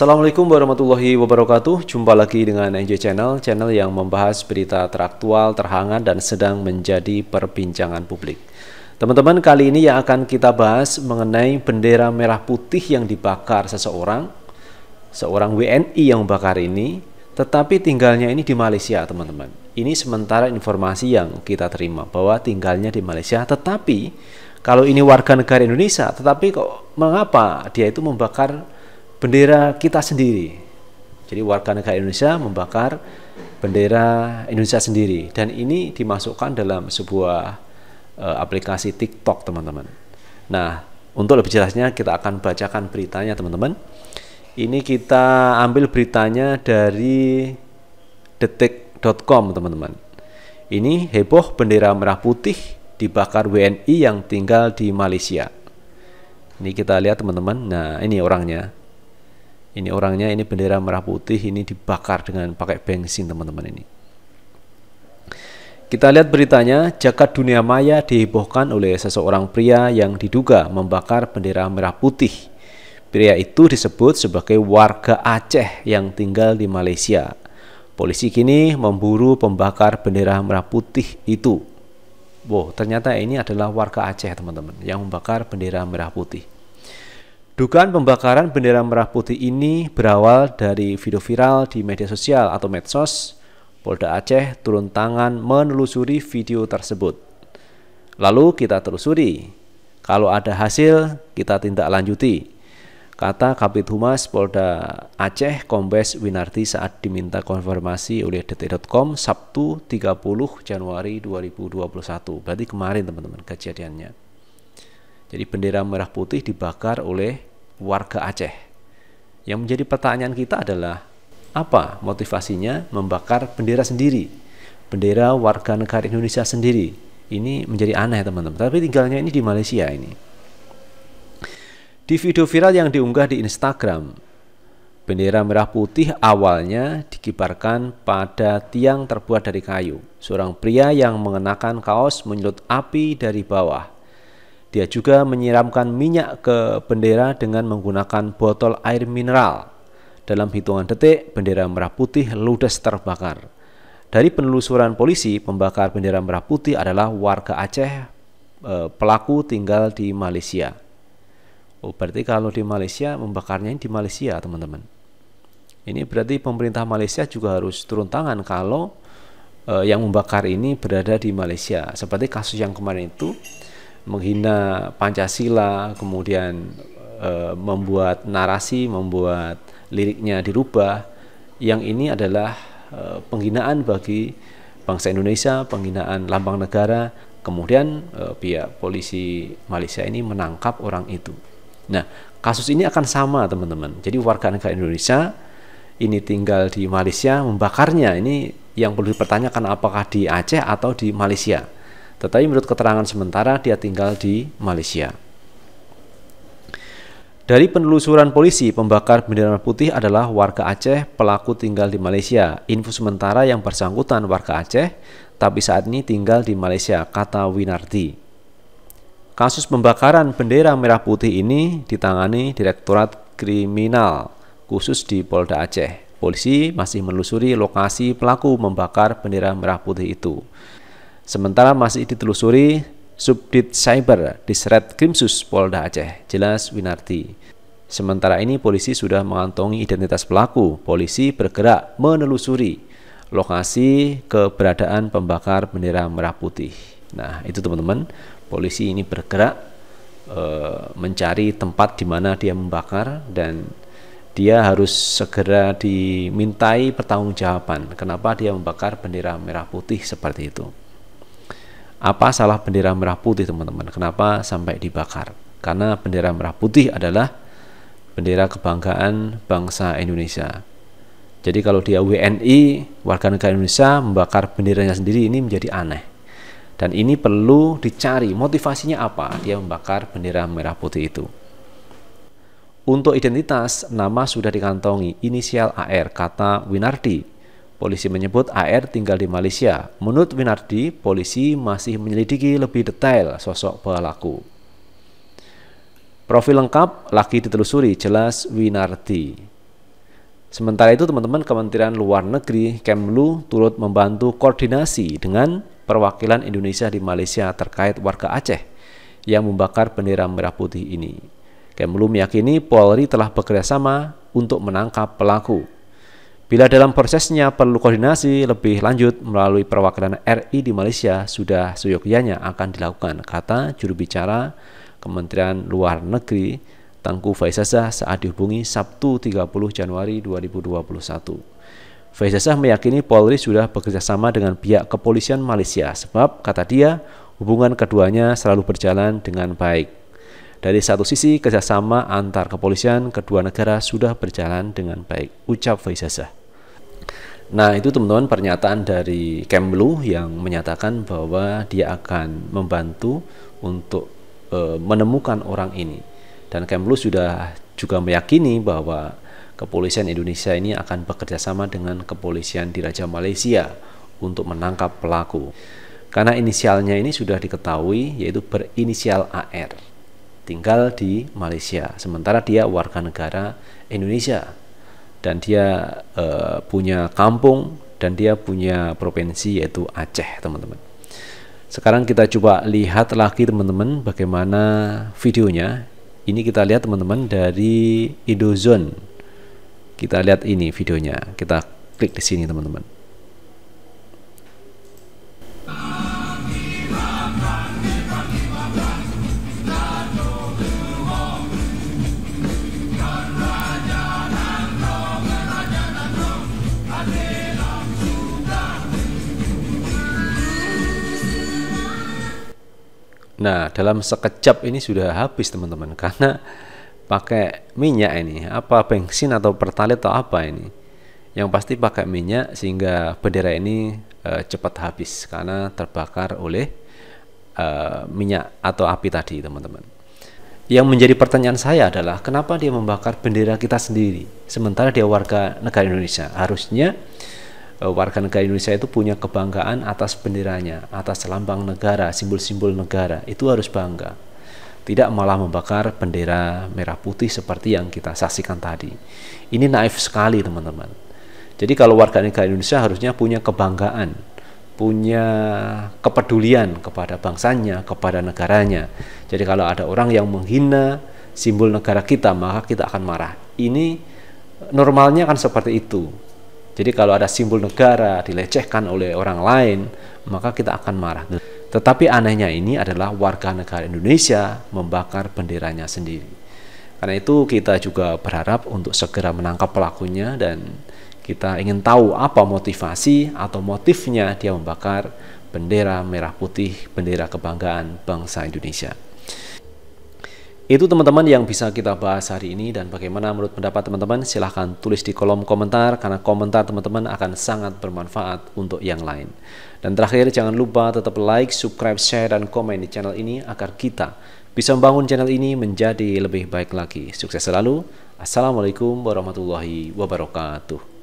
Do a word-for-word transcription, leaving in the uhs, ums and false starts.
Assalamualaikum warahmatullahi wabarakatuh. Jumpa lagi dengan Enjoy Channel, channel yang membahas berita teraktual, terhangat, dan sedang menjadi perbincangan publik. Teman-teman, kali ini yang akan kita bahas mengenai bendera merah putih yang dibakar seseorang, seorang W N I yang membakar ini, tetapi tinggalnya ini di Malaysia, teman-teman. Ini sementara informasi yang kita terima bahwa tinggalnya di Malaysia, tetapi kalau ini warga negara Indonesia, tetapi kok mengapa dia itu membakar bendera kita sendiri? Jadi warga negara Indonesia membakar bendera Indonesia sendiri, dan ini dimasukkan dalam sebuah e, aplikasi TikTok, teman-teman. Nah, untuk lebih jelasnya kita akan bacakan beritanya, teman-teman. Ini kita ambil beritanya dari detik titik com, teman-teman. Ini heboh bendera merah putih dibakar W N I yang tinggal di Malaysia. Ini kita lihat, teman-teman. Nah, ini orangnya. Ini orangnya, ini bendera merah putih ini dibakar dengan pakai bensin, teman-teman. Ini kita lihat beritanya. Jagat dunia maya dihebohkan oleh seseorang pria yang diduga membakar bendera merah putih. Pria itu disebut sebagai warga Aceh yang tinggal di Malaysia. Polisi kini memburu pembakar bendera merah putih itu. Wow, ternyata ini adalah warga Aceh, teman-teman, yang membakar bendera merah putih. Dugaan pembakaran bendera merah putih ini berawal dari video viral di media sosial atau medsos. Polda Aceh turun tangan menelusuri video tersebut. Lalu kita telusuri. Kalau ada hasil, kita tindak lanjuti, kata Kabid Humas Polda Aceh Kombes Winardi saat diminta konfirmasi oleh detik titik com Sabtu tiga puluh Januari dua ribu dua puluh satu. Berarti kemarin, teman-teman, kejadiannya. Jadi bendera merah putih dibakar oleh warga Aceh. Yang menjadi pertanyaan kita adalah apa motivasinya membakar bendera sendiri, bendera warga negara Indonesia sendiri. Ini menjadi aneh, teman-teman, tapi tinggalnya ini di Malaysia. Ini di video viral yang diunggah di Instagram, bendera merah putih awalnya dikibarkan pada tiang terbuat dari kayu. Seorang pria yang mengenakan kaos menyulut api dari bawah. Dia juga menyiramkan minyak ke bendera dengan menggunakan botol air mineral. Dalam hitungan detik, bendera merah putih ludes terbakar. Dari penelusuran polisi, pembakar bendera merah putih adalah warga Aceh, pelaku tinggal di Malaysia. Oh, berarti kalau di Malaysia, membakarnya ini di Malaysia, teman-teman. Ini berarti pemerintah Malaysia juga harus turun tangan kalau eh, yang membakar ini berada di Malaysia. Seperti kasus yang kemarin itu, menghina Pancasila, kemudian e, membuat narasi, membuat liriknya dirubah. Yang ini adalah e, penghinaan bagi bangsa Indonesia, penghinaan lambang negara. Kemudian e, pihak polisi Malaysia ini menangkap orang itu. Nah, kasus ini akan sama, teman-teman. Jadi warga negara Indonesia ini tinggal di Malaysia membakarnya. Ini yang perlu dipertanyakan, apakah di Aceh atau di Malaysia. Tetapi menurut keterangan sementara, dia tinggal di Malaysia. Dari penelusuran polisi, pembakar bendera putih adalah warga Aceh, pelaku tinggal di Malaysia. Info sementara yang bersangkutan warga Aceh, tapi saat ini tinggal di Malaysia, kata Winardi. Kasus pembakaran bendera merah putih ini ditangani Direktorat Kriminal, khusus di Polda Aceh. Polisi masih menelusuri lokasi pelaku membakar bendera merah putih itu. Sementara masih ditelusuri Subdit Cyber di Sret Krimsus Polda Aceh, jelas Winardi. Sementara ini polisi sudah mengantongi identitas pelaku. Polisi bergerak menelusuri lokasi keberadaan pembakar bendera merah putih. Nah, itu, teman-teman, polisi ini bergerak e, mencari tempat di mana dia membakar, dan dia harus segera dimintai pertanggungjawaban kenapa dia membakar bendera merah putih seperti itu. Apa salah bendera merah putih, teman-teman? Kenapa sampai dibakar? Karena bendera merah putih adalah bendera kebanggaan bangsa Indonesia. Jadi kalau dia W N I, warga negara Indonesia, membakar benderanya sendiri, ini menjadi aneh. Dan ini perlu dicari motivasinya apa dia membakar bendera merah putih itu. Untuk identitas, nama sudah dikantongi, inisial A R, kata Winardi. Polisi menyebut A R tinggal di Malaysia. Menurut Winardi, polisi masih menyelidiki lebih detail sosok pelaku. Profil lengkap lagi ditelusuri, jelas Winardi. Sementara itu, teman-teman, Kementerian Luar Negeri Kemlu turut membantu koordinasi dengan perwakilan Indonesia di Malaysia terkait warga Aceh yang membakar bendera merah putih ini. Kemlu meyakini Polri telah bekerjasama untuk menangkap pelaku. Bila dalam prosesnya perlu koordinasi lebih lanjut melalui perwakilan R I di Malaysia, sudah seyogyanya akan dilakukan, kata juru bicara Kementerian Luar Negeri Tengku Faizasyah saat dihubungi Sabtu tiga puluh Januari dua ribu dua puluh satu. Faizasyah meyakini Polri sudah bekerjasama dengan pihak kepolisian Malaysia sebab, kata dia, hubungan keduanya selalu berjalan dengan baik. Dari satu sisi, kerjasama antar kepolisian kedua negara sudah berjalan dengan baik, ucap Faizasyah. Nah, itu teman-teman pernyataan dari Kemlu yang menyatakan bahwa dia akan membantu untuk e, menemukan orang ini. Dan Kemlu sudah juga meyakini bahwa kepolisian Indonesia ini akan bekerjasama dengan kepolisian di Raja Malaysia untuk menangkap pelaku. Karena inisialnya ini sudah diketahui, yaitu berinisial A R. Tinggal di Malaysia, sementara dia warga negara Indonesia dan dia e, punya kampung dan dia punya provinsi yaitu Aceh, teman-teman. Sekarang kita coba lihat lagi, teman-teman, bagaimana videonya. Ini kita lihat, teman-teman, dari Indozone. Kita lihat ini videonya. Kita klik di sini, teman-teman. Nah, dalam sekejap ini sudah habis, teman-teman, karena pakai minyak ini, apa bensin atau pertalite atau apa ini, yang pasti pakai minyak sehingga bendera ini e, cepat habis karena terbakar oleh e, minyak atau api tadi, teman-teman. Yang menjadi pertanyaan saya adalah kenapa dia membakar bendera kita sendiri, sementara dia warga negara Indonesia. Harusnya warga negara Indonesia itu punya kebanggaan atas benderanya, atas lambang negara, simbol-simbol negara, itu harus bangga. Tidak malah membakar bendera merah putih seperti yang kita saksikan tadi. Ini naif sekali, teman-teman. Jadi kalau warga negara Indonesia harusnya punya kebanggaan, punya kepedulian kepada bangsanya, kepada negaranya. Jadi kalau ada orang yang menghina simbol negara kita, maka kita akan marah. Ini normalnya kan seperti itu. Jadi kalau ada simbol negara dilecehkan oleh orang lain, maka kita akan marah. Tetapi anehnya ini adalah warga negara Indonesia membakar benderanya sendiri. Karena itu kita juga berharap untuk segera menangkap pelakunya dan kita ingin tahu apa motivasi atau motifnya dia membakar bendera merah putih, bendera kebanggaan bangsa Indonesia. Itu, teman-teman, yang bisa kita bahas hari ini. Dan bagaimana menurut pendapat teman-teman, silahkan tulis di kolom komentar, karena komentar teman-teman akan sangat bermanfaat untuk yang lain. Dan terakhir, jangan lupa tetap like, subscribe, share, dan komen di channel ini agar kita bisa membangun channel ini menjadi lebih baik lagi. Sukses selalu. Assalamualaikum warahmatullahi wabarakatuh.